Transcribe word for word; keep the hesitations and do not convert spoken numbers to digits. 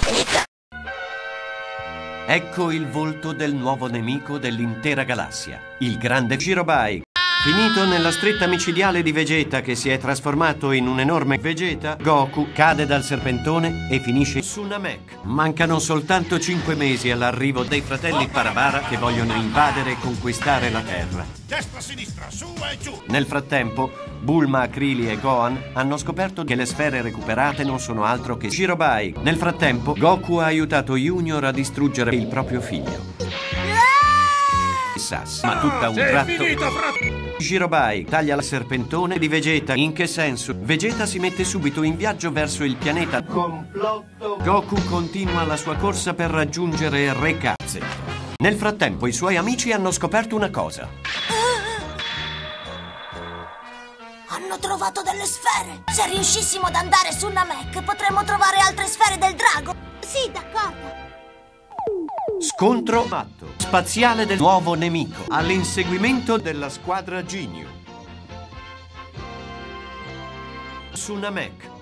Vegeta. Ecco il volto del nuovo nemico dell'intera galassia, il grande Girobai. Finito nella stretta micidiale di Vegeta, che si è trasformato in un enorme Vegeta, Goku cade dal serpentone e finisce su Namek. Mancano soltanto cinque mesi all'arrivo dei fratelli Parabara, che vogliono invadere e conquistare la Terra. Destra, sinistra, su e giù. Nel frattempo, Bulma, Krili e Gohan hanno scoperto che le sfere recuperate non sono altro che Shirobai. Nel frattempo, Goku ha aiutato Junior a distruggere il proprio figlio. Sass, ma tutta un tratto... Girobai taglia la serpentone di Vegeta. In che senso? Vegeta si mette subito in viaggio verso il pianeta complotto. Goku continua la sua corsa per raggiungere Re Cazze. Nel frattempo i suoi amici hanno scoperto una cosa. Ah, hanno trovato delle sfere. Se riuscissimo ad andare su Namek potremmo trovare altre sfere del drago. Sì, d'accordo. Scontro matto spaziale del nuovo nemico all'inseguimento della squadra Ginyu su Namek.